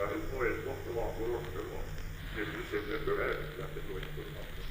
Därför är det svårt att vara på något sätt. Det är inte så att det är beredd, därför tror jag inte på det.